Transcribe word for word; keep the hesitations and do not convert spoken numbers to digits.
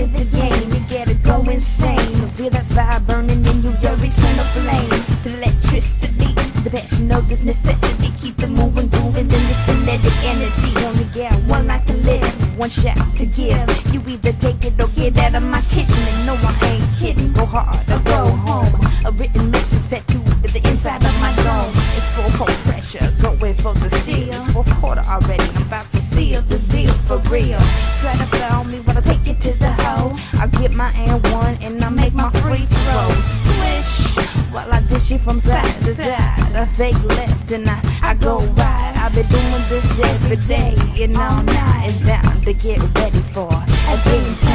into the game and get it go insane. Feel that fire burning in you, your eternal flame. The electricity, the best you know this necessity. Keep it moving, grooving, then this kinetic energy. Only get one life to live, one shot to give. You either take it or get out of my kitchen. And no, I ain't kidding, go hard or go home. A written mission set to the inside of my dome. It's full cold pressure, going for the steel. It's fourth quarter already, I'm about to seal this deal for real. Try to foul me when I take it to the hole. I get my and one and I make my free throws. Swish, while I dish it from side to side. I fake left and I, I go right. I've been doing this every day and all night. It's time to get ready for a game time.